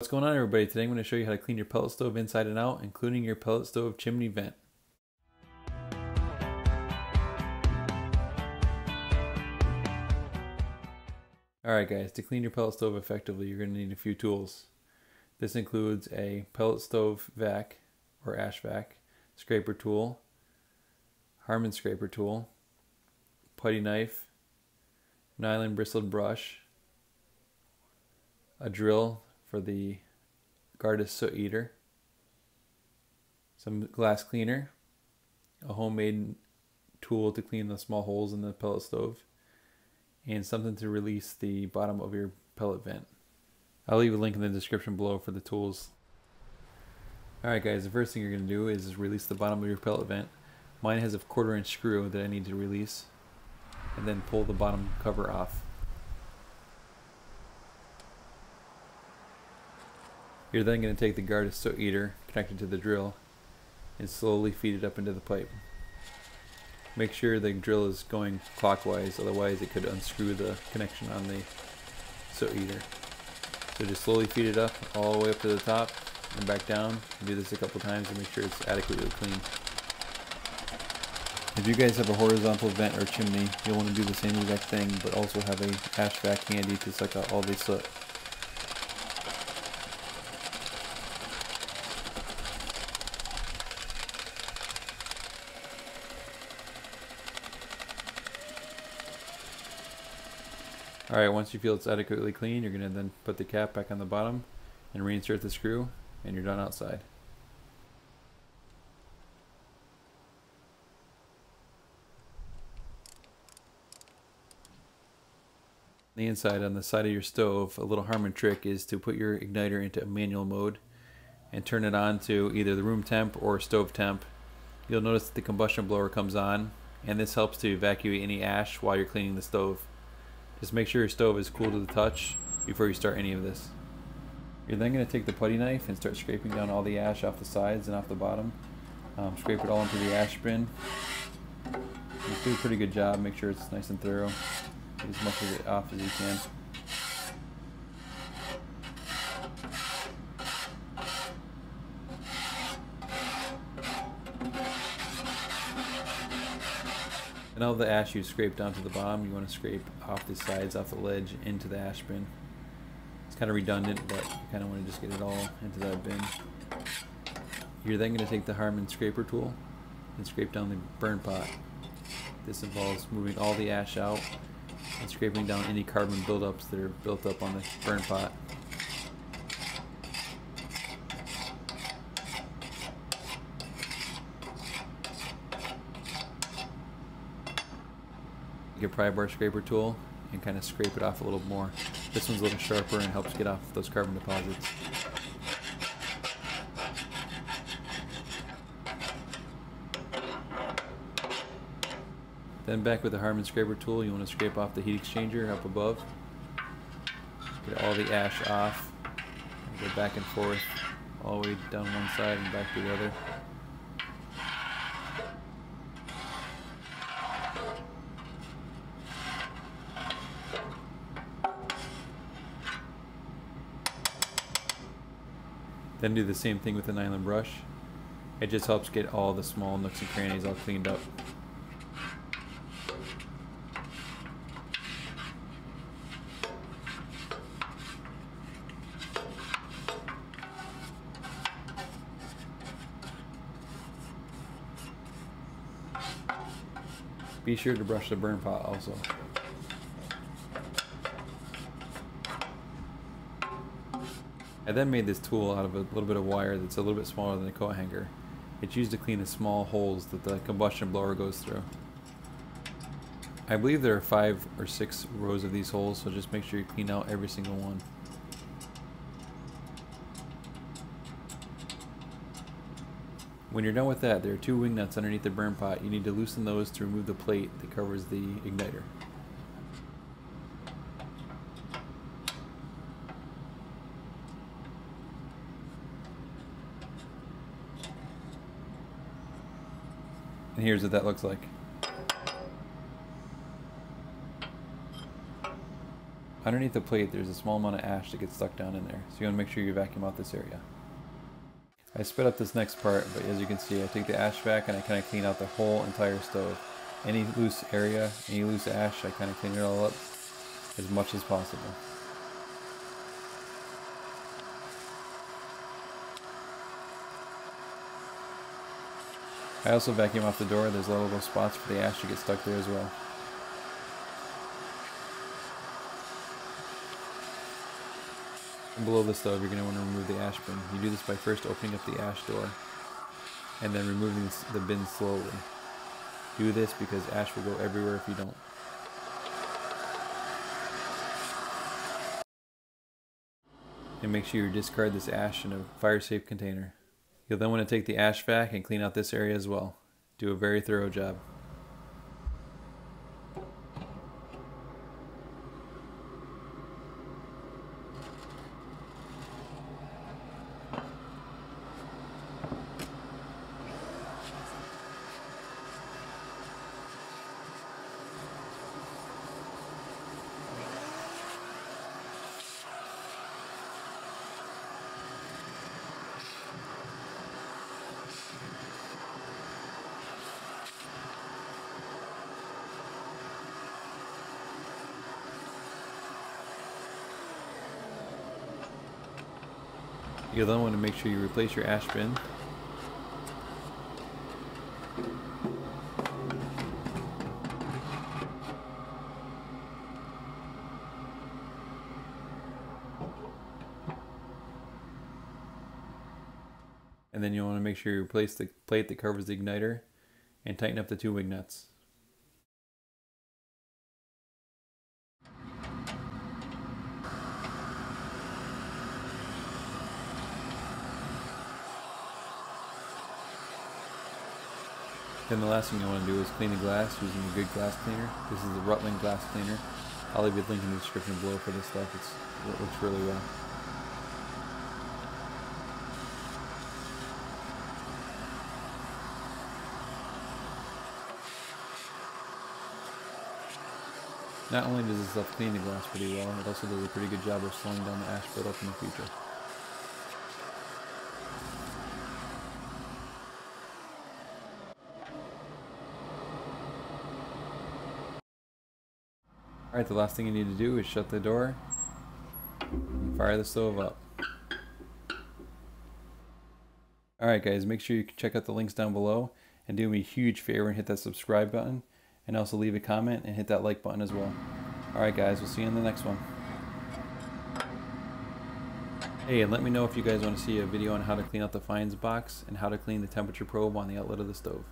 What's going on, everybody? Today I'm going to show you how to clean your pellet stove inside and out, including your pellet stove chimney vent. Alright guys, to clean your pellet stove effectively you're going to need a few tools. This includes a pellet stove vac or ash vac, scraper tool, Harman scraper tool, putty knife, nylon bristled brush, a drill for the Gardus SootEater, some glass cleaner, a homemade tool to clean the small holes in the pellet stove, and something to release the bottom of your pellet vent. I'll leave a link in the description below for the tools. Alright guys, the first thing you're going to do is release the bottom of your pellet vent. Mine has a 1/4" screw that I need to release, and then pull the bottom cover off. You're then going to take the Gardus SootEater connected to the drill and slowly feed it up into the pipe. Make sure the drill is going clockwise, otherwise it could unscrew the connection on the SootEater. So just slowly feed it up all the way up to the top and back down, and do this a couple times to make sure it's adequately clean. If you guys have a horizontal vent or chimney, you'll want to do the same exact thing, but also have an ash vac handy to suck out all the soot. Alright, once you feel it's adequately clean, you're going to then put the cap back on the bottom and reinsert the screw, and you're done outside. The inside, on the side of your stove, a little Harman trick is to put your igniter into manual mode and turn it on to either the room temp or stove temp. You'll notice that the combustion blower comes on, and this helps to evacuate any ash while you're cleaning the stove. Just make sure your stove is cool to the touch before you start any of this. You're then going to take the putty knife and start scraping down all the ash off the sides and off the bottom. Scrape it all into the ash bin. Just do a pretty good job, make sure it's nice and thorough. Get as much of it off as you can. And all the ash you scraped onto the bottom, you want to scrape off the sides, off the ledge, into the ash bin. It's kind of redundant, but you kind of want to just get it all into that bin. You're then going to take the Harman scraper tool and scrape down the burn pot. This involves moving all the ash out and scraping down any carbon buildups that are built up on the burn pot. Your pry bar scraper tool and kind of scrape it off a little more. This one's a little sharper and helps get off those carbon deposits. Then back with the Harman scraper tool, you want to scrape off the heat exchanger up above. Get all the ash off. And go back and forth all the way down one side and back to the other. Then do the same thing with the nylon brush. It just helps get all the small nooks and crannies all cleaned up. Be sure to brush the burn pot also. I then made this tool out of a little bit of wire that's a little bit smaller than a coat hanger. It's used to clean the small holes that the combustion blower goes through. I believe there are 5 or 6 rows of these holes, so just make sure you clean out every single one. When you're done with that, there are 2 wing nuts underneath the burn pot. You need to loosen those to remove the plate that covers the igniter. And here's what that looks like. Underneath the plate, there's a small amount of ash that gets stuck down in there, so you want to make sure you vacuum out this area. I sped up this next part, but as you can see, I take the ash vac and I kind of clean out the whole entire stove. Any loose area, any loose ash, I kind of clean it all up as much as possible. I also vacuum off the door. There's little spots for the ash to get stuck there as well. Below the stove, you're going to want to remove the ash bin. You do this by first opening up the ash door and then removing the bin slowly. Do this because ash will go everywhere if you don't. And make sure you discard this ash in a fire-safe container. You'll then want to take the ash vac and clean out this area as well. Do a very thorough job. You'll then want to make sure you replace your ash bin. And then you'll want to make sure you replace the plate that covers the igniter and tighten up the two wig nuts. Then the last thing I want to do is clean the glass using a good glass cleaner. This is the Rutland glass cleaner. I'll leave a link in the description below for this stuff. It works really well. Not only does this stuff clean the glass pretty well, it also does a pretty good job of slowing down the ash buildup in the future. Alright, the last thing you need to do is shut the door and fire the stove up. Alright guys, make sure you check out the links down below and do me a huge favor and hit that subscribe button, and also leave a comment and hit that like button as well. Alright guys, we'll see you in the next one. Hey, and let me know if you guys want to see a video on how to clean out the fines box and how to clean the temperature probe on the outlet of the stove.